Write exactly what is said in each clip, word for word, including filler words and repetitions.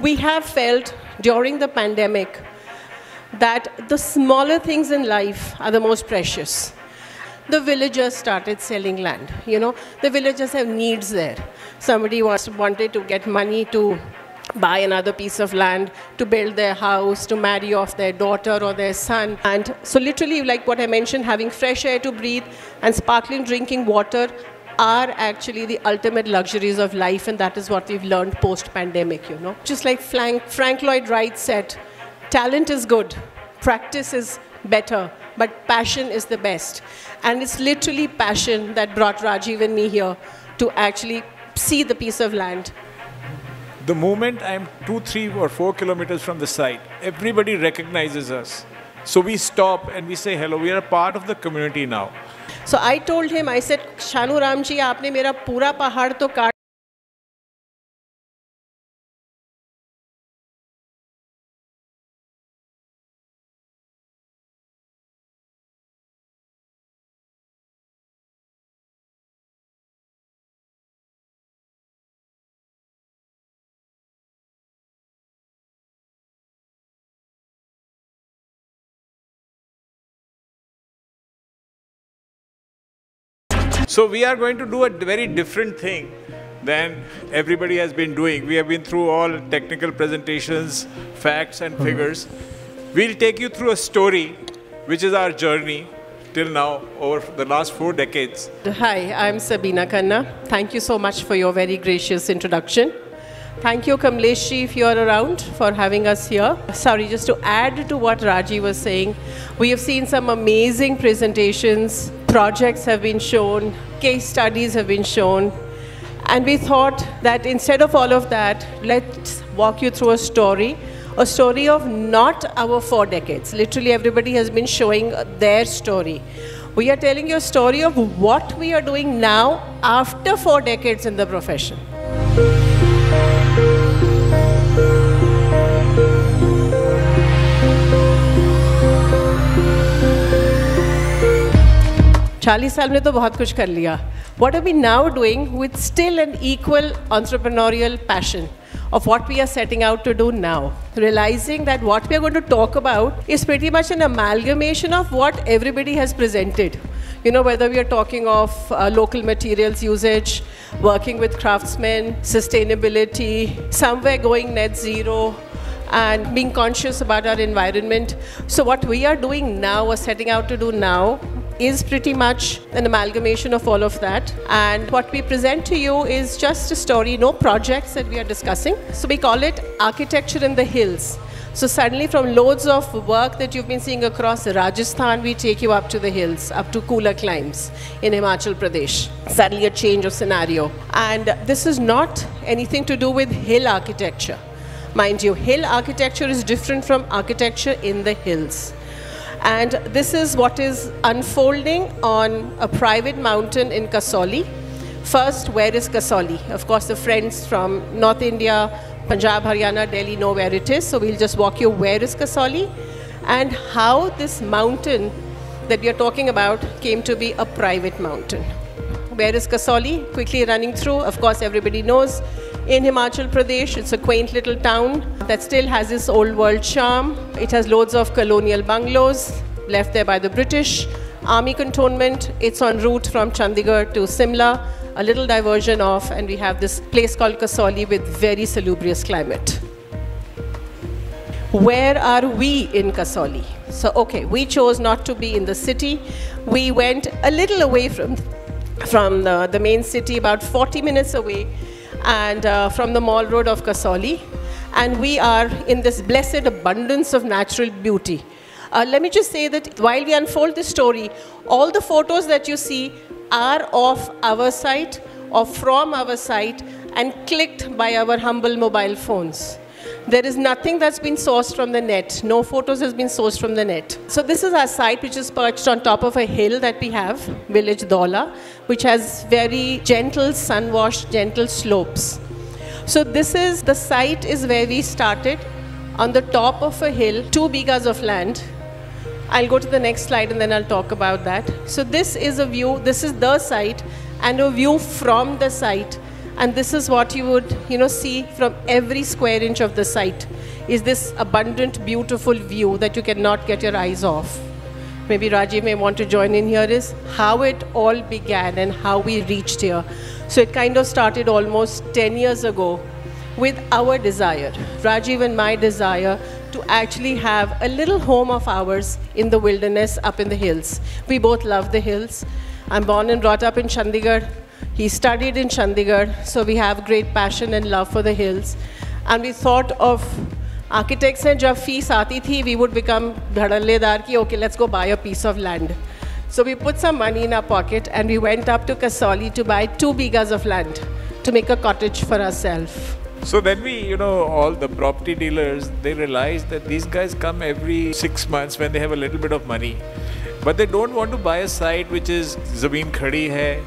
we have felt during the pandemic that the smaller things in life are the most precious. The villagers started selling land. You know, the villagers have needs there. Somebody was, wanted to get money to buy another piece of land, to build their house, to marry off their daughter or their son. And so literally, like what I mentioned, having fresh air to breathe and sparkling drinking water are actually the ultimate luxuries of life, and that is what we've learned post-pandemic, you know. Just like Frank, Frank Lloyd Wright said, talent is good, practice is better, but passion is the best. And it's literally passion that brought Rajiv and me here to actually see the piece of land. The moment I'm two, three or four kilometers from the site, everybody recognizes us. So we stop and we say hello. We are a part of the community now. So I told him, I said, Shanu Ram ji, aapne mera pura pahad to kaat. So we are going to do a very different thing than everybody has been doing. We have been through all technical presentations, facts and figures. We'll take you through a story, which is our journey till now over the last four decades. Hi, I'm Sabeena Khanna. Thank you so much for your very gracious introduction. Thank you, Kamlesh ji, if you are around, for having us here. Sorry, just to add to what Raji was saying, we have seen some amazing presentations. Projects have been shown, case studies have been shown, and we thought that instead of all of that, let's walk you through a story, a story of not our four decades. Literally everybody has been showing their story. We are telling you a story of what we are doing now after four decades in the profession. चालीस साल में तो बहुत कुछ कर लिया. What are we now doing with still an equal entrepreneurial passion of what we are setting out to do now? Realizing that what we are going to talk about is pretty much an amalgamation of what everybody has presented. You know, whether we are talking of uh, local materials usage, working with craftsmen, sustainability, somewhere going net zero, and being conscious about our environment. So what we are doing now, or setting out to do now, is pretty much an amalgamation of all of that. And what we present to you is just a story, no projects that we are discussing. So we call it architecture in the hills. So suddenly from loads of work that you've been seeing across Rajasthan, we take you up to the hills, up to cooler climes in Himachal Pradesh. Suddenly a change of scenario. And this is not anything to do with hill architecture. Mind you, hill architecture is different from architecture in the hills. And this is what is unfolding on a private mountain in Kasauli. First, where is Kasauli? Of course, the friends from North India, Punjab, Haryana, Delhi know where it is. So we'll just walk you where is Kasauli and how this mountain that we are talking about came to be a private mountain. Where is Kasauli? Quickly running through. Of course, everybody knows. In Himachal Pradesh, it's a quaint little town that still has its old world charm. It has loads of colonial bungalows left there by the British. Army cantonment, it's en route from Chandigarh to Shimla, a little diversion off, and we have this place called Kasauli with very salubrious climate. Where are we in Kasauli? So, okay, we chose not to be in the city. We went a little away from, from the, the main city, about forty minutes away, and uh, from the mall road of Kasauli, and we are in this blessed abundance of natural beauty. Uh, let me just say that while we unfold this story, all the photos that you see are of our site or from our site and clicked by our humble mobile phones. There is nothing that's been sourced from the net. No photos has been sourced from the net. So this is our site, which is perched on top of a hill that we have, village Dola, which has very gentle, sun-washed, gentle slopes. So this is, the site is where we started, on the top of a hill, two bighas of land. I'll go to the next slide and then I'll talk about that. So this is a view, this is the site, and a view from the site. And this is what you would, you know, see from every square inch of the site, is this abundant, beautiful view that you cannot get your eyes off. Maybe Rajiv may want to join in here, is how it all began and how we reached here. So it kind of started almost ten years ago with our desire, Rajiv and my desire, to actually have a little home of ours in the wilderness up in the hills. We both love the hills. I'm born and brought up in Chandigarh. He studied in Chandigarh, so we have great passion and love for the hills. And we thought of architects, and when fees aati thi, we would become dhadalledar ki, okay, let's go buy a piece of land. So we put some money in our pocket and we went up to Kasauli to buy two bighas of land to make a cottage for ourselves. So then we, you know, all the property dealers, they realized that these guys come every six months when they have a little bit of money. But they don't want to buy a site which is zameen khadi hai,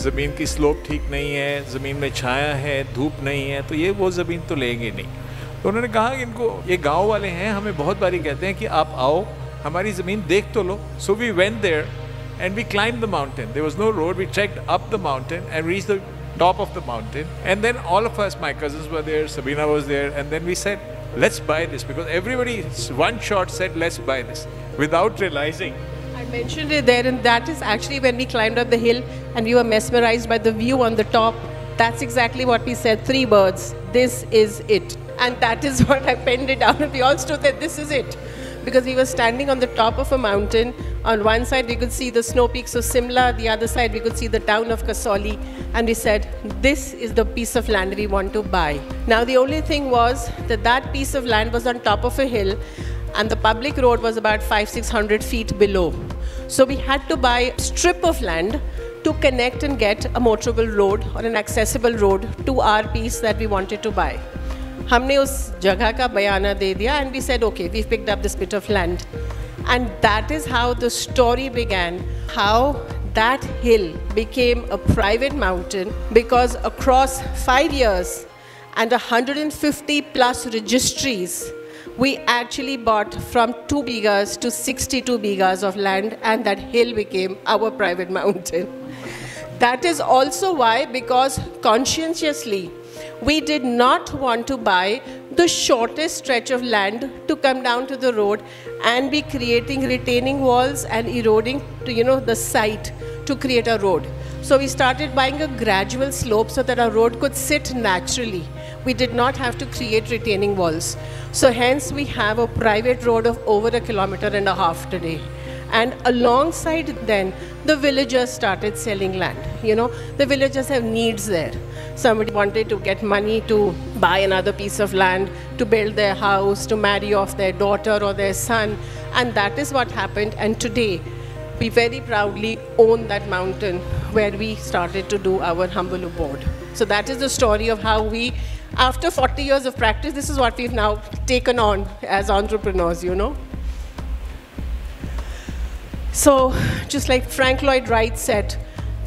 ज़मीन की slope ठीक नहीं है, ज़मीन में छाया है, धूप नहीं है, तो ये वो ज़मीन तो लेंगे नहीं। तो उन्होंने कहा कि इनको, ये गांव वाले हैं, हमें बहुत बारी कहते हैं कि आप आओ, हमारी ज़मीन देख तो लो। So we went there and we climb the mountain, there was no road, we trekked up the mountain and reach the top of the mountain and then all of us, my cousins were there, Sabina was there, and then we said let's buy this, because everybody one shot said let's buy this without realizing. Mentioned it there, and that is actually when we climbed up the hill and we were mesmerized by the view on the top. That's exactly what we said, three words, this is it. And that is what I penned it down, and we all stood there, this is it. Because we were standing on the top of a mountain. On one side we could see the snow peaks of Shimla, the other side we could see the town of Kasauli, and we said this is the piece of land we want to buy. Now the only thing was that that piece of land was on top of a hill and the public road was about five hundred to six hundred feet below. So we had to buy a strip of land to connect and get a motorable road or an accessible road to our piece that we wanted to buy. हमने उस जगह का बयाना दे दिया and we said, okay, we've picked up this bit of land. And that is how the story began, how that hill became a private mountain, because across five years and one hundred fifty plus registries, we actually bought from two bighas to sixty-two bighas of land, and that hill became our private mountain. That is also why, because conscientiously, we did not want to buy the shortest stretch of land to come down to the road and be creating retaining walls and eroding to, you know, the site to create a road. So we started buying a gradual slope so that our road could sit naturally. We did not have to create retaining walls. So hence we have a private road of over a kilometer and a half today. And alongside then, the villagers started selling land. You know, the villagers have needs there. Somebody wanted to get money to buy another piece of land, to build their house, to marry off their daughter or their son. And that is what happened. And today, we very proudly own that mountain where we started to do our humble abode. So that is the story of how we, after forty years of practice, this is what we've now taken on as entrepreneurs, you know. So just like Frank Lloyd Wright said,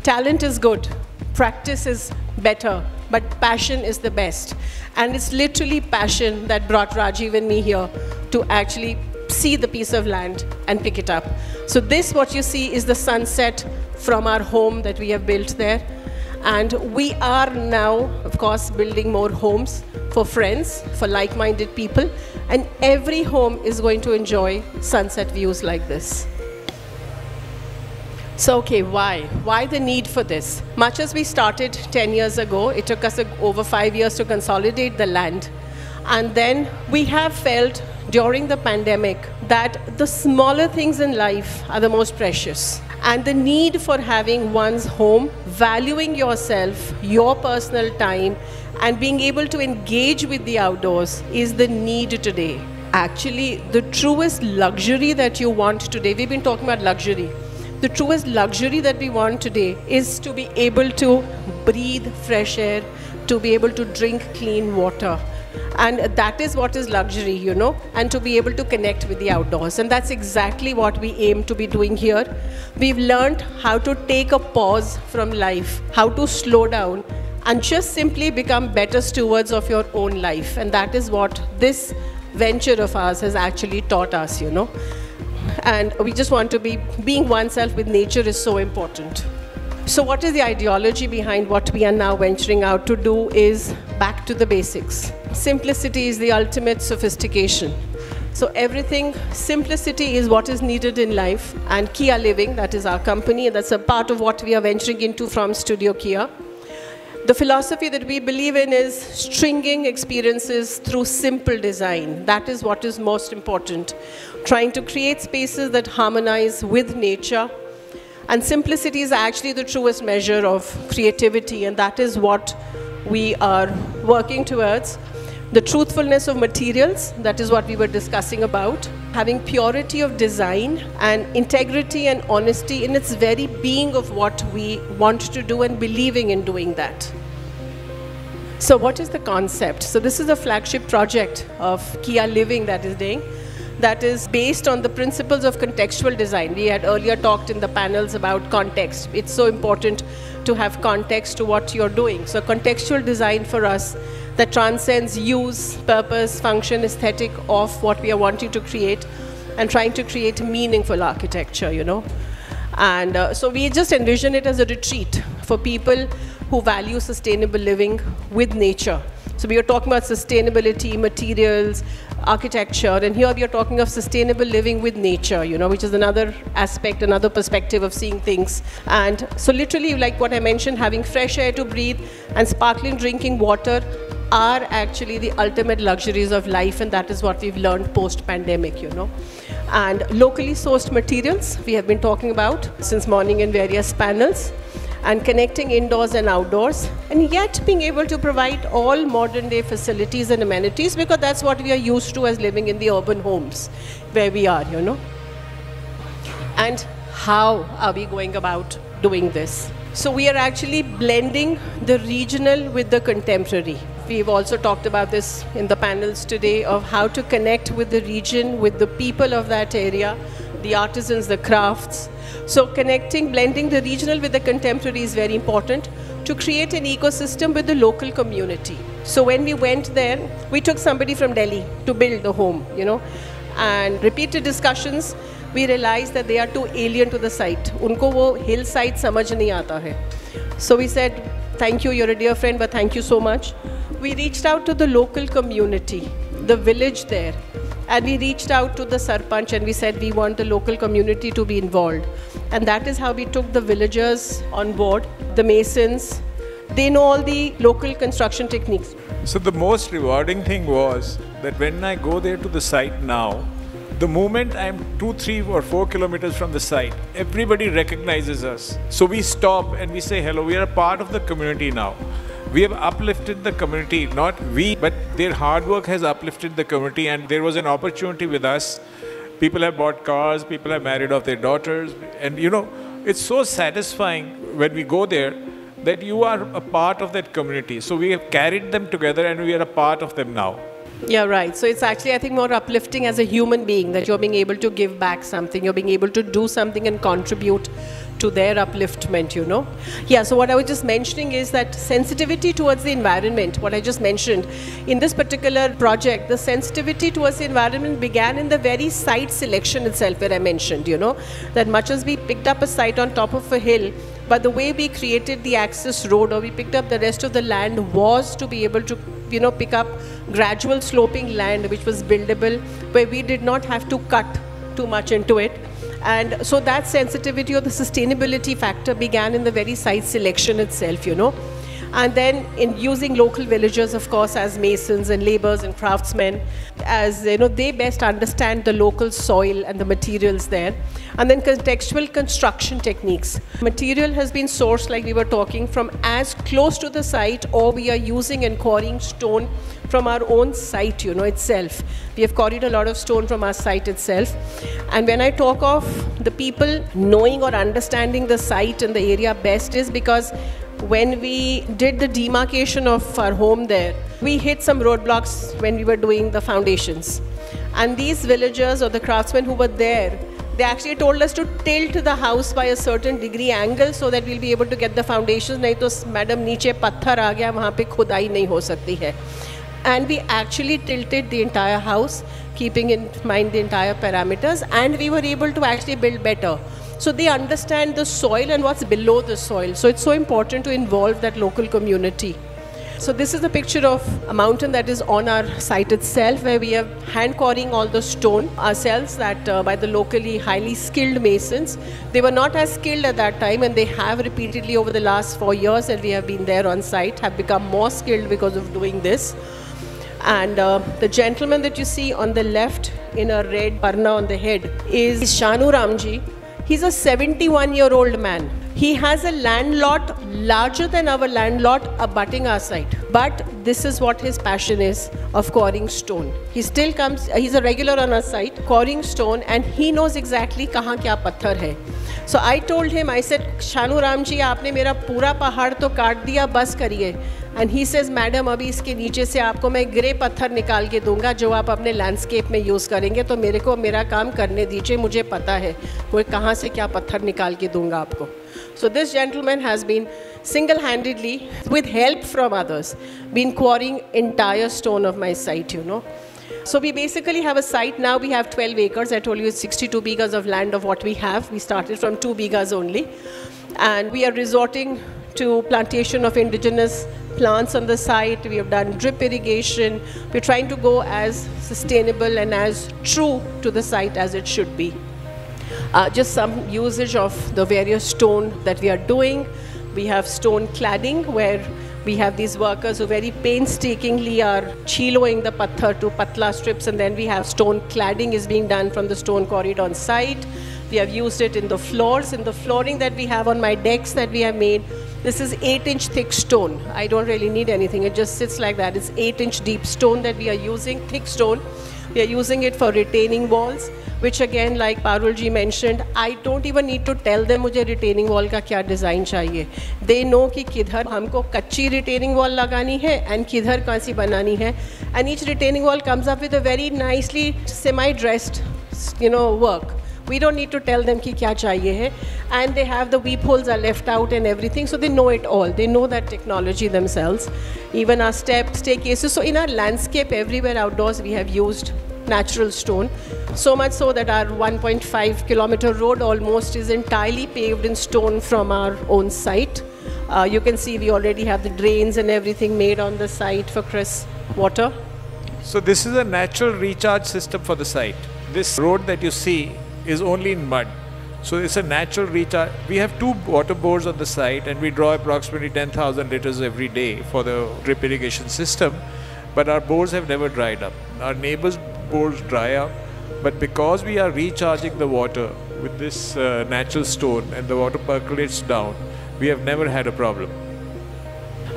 talent is good, practice is better, but passion is the best. And it's literally passion that brought Rajiv and me here to actually see the piece of land and pick it up. So this, what you see, is the sunset from our home that we have built there. And we are now, of course, building more homes for friends, for like-minded people. And every home is going to enjoy sunset views like this. So, okay, why? Why the need for this? Much as we started ten years ago, it took us over five years to consolidate the land. And then we have felt during the pandemic that the smaller things in life are the most precious. And the need for having one's home, valuing yourself, your personal time, and being able to engage with the outdoors is the need today. Actually, the truest luxury that you want today, we've been talking about luxury. The truest luxury that we want today is to be able to breathe fresh air, to be able to drink clean water. And that is what is luxury, you know, and to be able to connect with the outdoors. And that's exactly what we aim to be doing here. We've learned how to take a pause from life, how to slow down, and just simply become better stewards of your own life. And that is what this venture of ours has actually taught us, you know. And we just want to be, being oneself with nature is so important. So what is the ideology behind what we are now venturing out to do is back to the basics. Simplicity is the ultimate sophistication. So everything, simplicity is what is needed in life, and Kia Living, that is our company, that's a part of what we are venturing into from Studio Kia. The philosophy that we believe in is stringing experiences through simple design. That is what is most important. Trying to create spaces that harmonize with nature. And simplicity is actually the truest measure of creativity, and that is what we are working towards. The truthfulness of materials, that is what we were discussing about. Having purity of design and integrity and honesty in its very being of what we want to do and believing in doing that. So what is the concept? So this is a flagship project of Kia Living that is doing, that is based on the principles of contextual design. We had earlier talked in the panels about context. It's so important to have context to what you're doing. So contextual design for us that transcends use, purpose, function, aesthetic of what we are wanting to create and trying to create meaningful architecture, you know. And uh, so we just envision it as a retreat for people who value sustainable living with nature. So we are talking about sustainability, materials, architecture, and here we are talking of sustainable living with nature, you know, which is another aspect, another perspective of seeing things. And so literally, like what I mentioned, having fresh air to breathe and sparkling drinking water are actually the ultimate luxuries of life, and that is what we've learned post-pandemic, you know. And locally sourced materials, we have been talking about since morning in various panels, and connecting indoors and outdoors, and yet being able to provide all modern day facilities and amenities, because that's what we are used to as living in the urban homes where we are, you know. And how are we going about doing this? So we are actually blending the regional with the contemporary. We've also talked about this in the panels today of how to connect with the region, with the people of that area, the artisans, the crafts. So connecting, blending the regional with the contemporary is very important to create an ecosystem with the local community. So when we went there, we took somebody from Delhi to build the home, you know, and repeated discussions, we realized that they are too alien to the site. Unko wo hillside samajh nahi aata hai. So we said, thank you, you're a dear friend, but thank you so much. We reached out to the local community, the village there. And we reached out to the Sarpanch and we said we want the local community to be involved. And that is how we took the villagers on board, the masons. They know all the local construction techniques. So the most rewarding thing was that when I go there to the site now, the moment I'm two, three or four kilometers from the site, everybody recognizes us. So we stop and we say hello, we are a part of the community now. We have uplifted the community, not we, but their hard work has uplifted the community, and there was an opportunity with us. People have bought cars, people have married off their daughters, and you know, it's so satisfying when we go there that you are a part of that community. So we have carried them together and we are a part of them now. Yeah, right. So it's actually, I think, more uplifting as a human being that you're being able to give back something, you're being able to do something and contribute to their upliftment, you know. Yeah, so what I was just mentioning is that sensitivity towards the environment, what I just mentioned. In this particular project, the sensitivity towards the environment began in the very site selection itself where I mentioned, you know, that much as we picked up a site on top of a hill, but the way we created the access road or we picked up the rest of the land was to be able to, you know, pick up gradual sloping land which was buildable, where we did not have to cut too much into it. And so that sensitivity or the sustainability factor began in the very site selection itself, you know. And then in using local villagers, of course, as masons and laborers and craftsmen, as you know, they best understand the local soil and the materials there. And then contextual construction techniques. Material has been sourced, like we were talking, from as close to the site, or we are using and quarrying stone from our own site, you know, itself. We have quarried a lot of stone from our site itself. And when I talk of the people knowing or understanding the site and the area best is because when we did the demarcation of our home there, we hit some roadblocks when we were doing the foundations. And these villagers or the craftsmen who were there, they actually told us to tilt the house by a certain degree angle so that we'll be able to get the foundations. Nahi to madam niche patthar aa gaya, wahan pe khudai nahi ho sakti hai. And we actually tilted the entire house, keeping in mind the entire parameters, and we were able to actually build better. so they understand the soil and what's below the soil. So it's so important to involve that local community. So this is a picture of a mountain that is on our site itself, where we are hand quarrying all the stone ourselves, that uh, by the locally highly skilled masons. They were not as skilled at that time, and they have repeatedly over the last four years that we have been there on site have become more skilled because of doing this. And uh, the gentleman that you see on the left in a red parna on the head is Shanu Ramji. He's a seventy-one-year-old man. He has a land lot larger than our land lot abutting our site. But this is what his passion is, of quarrying stone. He still comes, he's a regular on our site, quarrying stone, and he knows exactly kahan kya patthar hai. So I told him, I said, Shanu Ramji, aapne mera pura pahad to kaat diya, bas kariye. And he says, Madam, abhi iske niche se aapko main grey patthar nikal ke dunga, jo aap apne landscape mein use karenge, to mere ko mera kaam karne dijiye, mujhe pata hai, wo kahan se kya patthar nikal ke dunga aapko. So this gentleman has been single-handedly, with help from others, been quarrying entire stone of my site, you know. So we basically have a site now, we have twelve acres, I told you it's sixty-two bighas of land of what we have. We started from two bighas only. And we are resorting to plantation of indigenous plants on the site, we have done drip irrigation. We're trying to go as sustainable and as true to the site as it should be. Uh, just some usage of the various stone that we are doing. We have stone cladding where we have these workers who very painstakingly are chiloing the patthar to patla strips, and then we have stone cladding is being done from the stone quarried on site. We have used it in the floors, in the flooring that we have on my decks that we have made. This is eight inch thick stone. I don't really need anything, it just sits like that. It's eight inch deep stone that we are using, thick stone. We are using it for retaining walls, which again, like Parul ji mentioned, I don't even need to tell them mujhe retaining wall ka kya design chahiye. They know ki kidhar humko kachi retaining wall lagani hai and kidhar kaisi banani hai. And each retaining wall comes up with a very nicely semi-dressed, you know, work. We don't need to tell them ki kya chahiye hai. And they have the weep holes are left out and everything. So they know it all. They know that technology themselves. Even our step, staircases. So in our landscape, everywhere outdoors, we have used natural stone. So much so that our one point five kilometer road almost is entirely paved in stone from our own site. Uh, you can see we already have the drains and everything made on the site for crisp water. So this is a natural recharge system for the site. This road that you see is only in mud. So it's a natural recharge. We have two water bores on the site and we draw approximately ten thousand litres every day for the drip irrigation system. But our bores have never dried up. Our neighbours' bores dry up. But because we are recharging the water with this uh, natural stone and the water percolates down, we have never had a problem.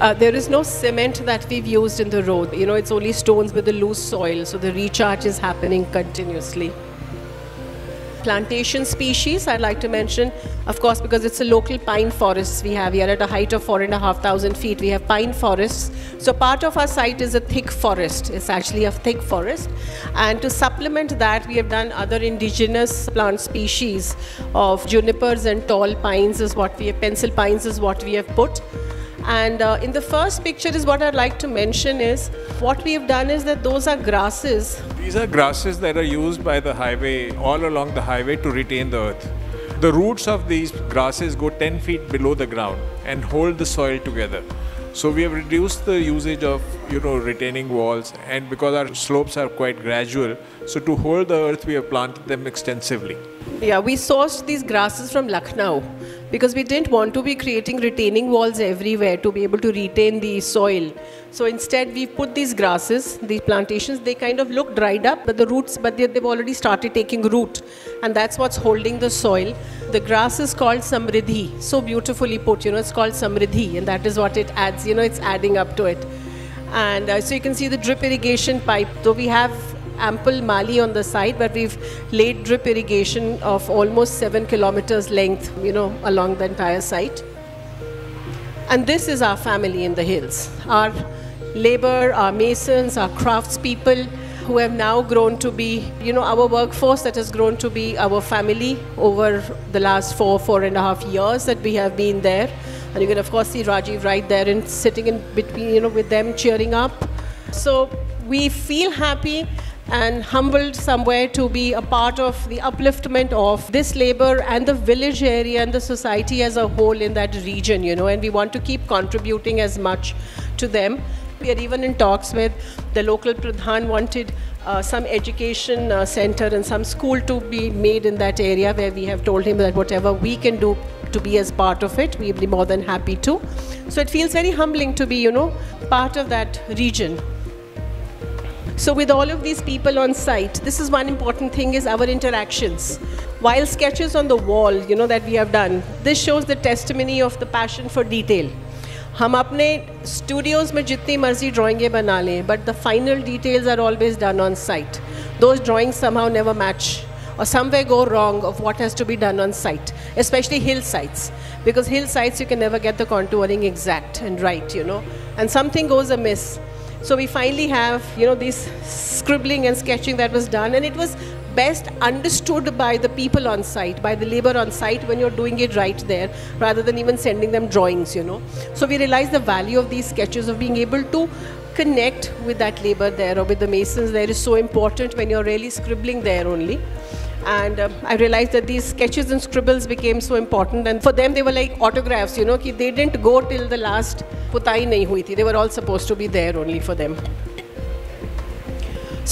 Uh, there is no cement that we've used in the road. You know, it's only stones with a loose soil. So the recharge is happening continuously. Plantation species, I'd like to mention, of course, because it's a local pine forest we have. We are at a height of four and a half thousand feet. We have pine forests. So part of our site is a thick forest. It's actually a thick forest. And to supplement that, we have done other indigenous plant species of junipers and tall pines is what we have, pencil pines is what we have put. And uh, in the first picture is what I'd like to mention is, what we have done is that those are grasses. These are grasses that are used by the highway, all along the highway to retain the earth. The roots of these grasses go ten feet below the ground and hold the soil together. So we have reduced the usage of, you know, retaining walls, and because our slopes are quite gradual, so to hold the earth we have planted them extensively. Yeah, we sourced these grasses from Lucknow because we didn't want to be creating retaining walls everywhere to be able to retain the soil. So instead we put these grasses, these plantations, they kind of look dried up, but the roots, but they, they've already started taking root, and that's what's holding the soil. The grass is called samridhi, so beautifully put, you know, it's called samridhi, and that is what it adds, you know, it's adding up to it. And uh, so you can see the drip irrigation pipe, though we have ample mali on the site, but we've laid drip irrigation of almost seven kilometers length, you know, along the entire site. And this is our family in the hills, our labor, our masons, our craftspeople, who have now grown to be, you know, our workforce that has grown to be our family over the last four, four and a half years that we have been there. And you can of course see Rajiv right there and sitting in between, you know, with them cheering up. So we feel happy. and humbled somewhere to be a part of the upliftment of this labor and the village area and the society as a whole in that region, you know, and we want to keep contributing as much to them. We are even in talks with the local Pradhan wanted uh, some education uh, center and some school to be made in that area, where we have told him that whatever we can do to be as part of it, we'll be more than happy to. So it feels very humbling to be, you know, part of that region. So with all of these people on site, this is one important thing, is our interactions. While sketches on the wall, you know, that we have done, this shows the testimony of the passion for detail. हम अपने Studios में जितनी मर्जी ड्राइंगें बना लें, but the final details are always done on site. Those drawings somehow never match or somewhere go wrong of what has to be done on site, especially hill sites, because hill sites you can never get the contouring exact and right, you know, and something goes amiss. So we finally have, you know, this scribbling and sketching that was done, and it was best understood by the people on site, by the labor on site, when you're doing it right there, rather than even sending them drawings, you know. So we realized the value of these sketches, of being able to connect with that labor there or with the masons there, is so important when you're really scribbling there only. And uh, I realized that these sketches and scribbles became so important, and for them they were like autographs, you know, ki they didn't go till the last putai nahi hui thi. They were all supposed to be there only for them.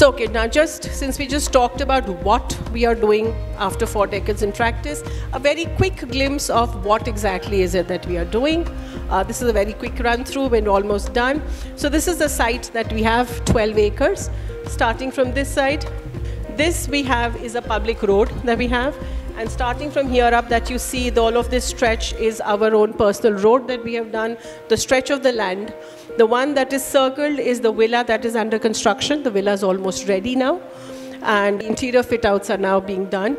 So okay, now just since we just talked about what we are doing after four decades in practice, a very quick glimpse of what exactly is it that we are doing. Uh, this is a very quick run through, we're almost done. So this is the site that we have, twelve acres, starting from this side. This we have is a public road that we have, and starting from here up that you see, the, all of this stretch is our own personal road that we have done, the stretch of the land. The one that is circled is the villa that is under construction. The villa is almost ready now, and interior fit outs are now being done.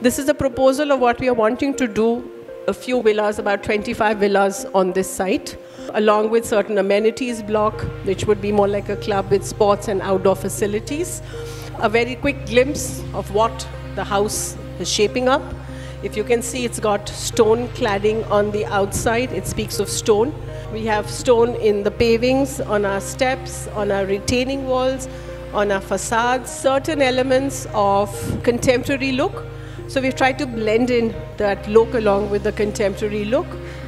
This is a proposal of what we are wanting to do, a few villas, about twenty-five villas on this site, along with certain amenities block, which would be more like a club with sports and outdoor facilities. A very quick glimpse of what the house is shaping up. If you can see, it's got stone cladding on the outside. It speaks of stone. We have stone in the pavings, on our steps, on our retaining walls, on our facades, certain elements of contemporary look. So we've tried to blend in that look along with the contemporary look,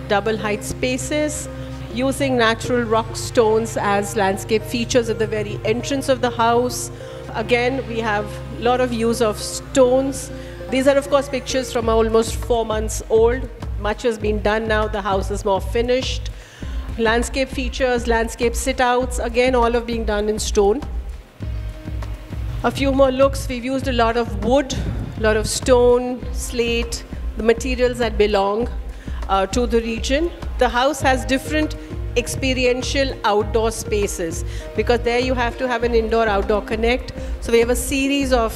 double height spaces, using natural rock stones as landscape features at the very entrance of the house. Again, we have a lot of use of stones. These are, of course, pictures from almost four months old. Much has been done now. The house is more finished. Landscape features, landscape sit-outs, again, all of being done in stone. A few more looks. We've used a lot of wood, a lot of stone, slate, the materials that belong uh, to the region. The house has different experiential outdoor spaces, because there you have to have an indoor-outdoor connect. So we have a series of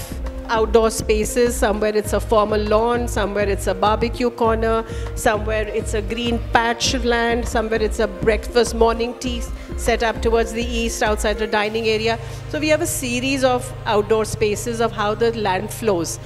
outdoor spaces. Somewhere it's a formal lawn, somewhere it's a barbecue corner, somewhere it's a green patch of land, somewhere it's a breakfast morning tea set up towards the east outside the dining area. So we have a series of outdoor spaces of how the land flows.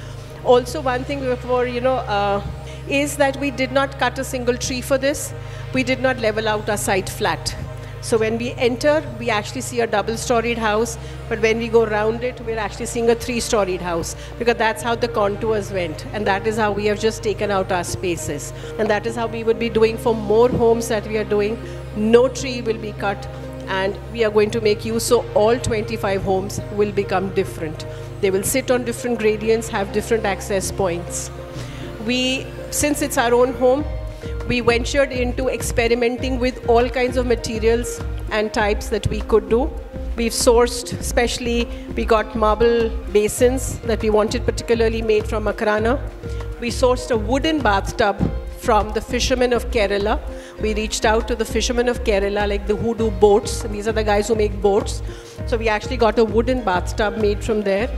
Also, one thing before, you know, uh, is that we did not cut a single tree for this. We did not level out our site flat. So when we enter, we actually see a double-storied house, but when we go round it, we're actually seeing a three-storied house, because that's how the contours went, and that is how we have just taken out our spaces. And that is how we would be doing for more homes that we are doing. No tree will be cut, and we are going to make use, so all twenty-five homes will become different. They will sit on different gradients, have different access points. We, since it's our own home, we ventured into experimenting with all kinds of materials and types that we could do. We've sourced, especially, we got marble basins that we wanted particularly made from Akrana. We sourced a wooden bathtub from the fishermen of Kerala. We reached out to the fishermen of Kerala, like the who do boats, and these are the guys who make boats. So we actually got a wooden bathtub made from there.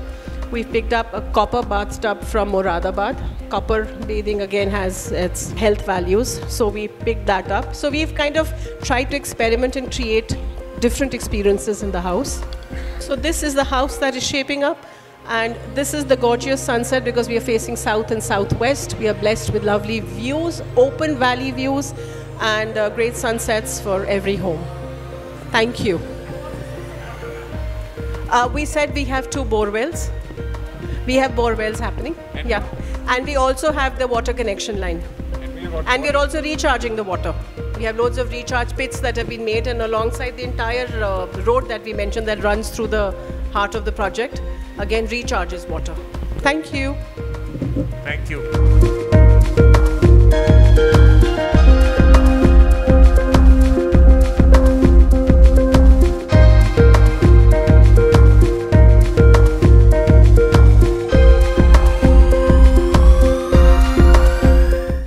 We've picked up a copper bathtub from Moradabad. Copper bathing again has its health values, so we picked that up. So we've kind of tried to experiment and create different experiences in the house. So this is the house that is shaping up, and this is the gorgeous sunset, because we are facing south and southwest. We are blessed with lovely views, open valley views, and uh, great sunsets for every home. Thank you. Uh, we said we have two bore wells. We have bore wells happening. And yeah. And we also have the water connection line. And we are, and we are also recharging the water. We have loads of recharge pits that have been made, and alongside the entire uh, road that we mentioned that runs through the heart of the project, again recharges water. Thank you. Thank you.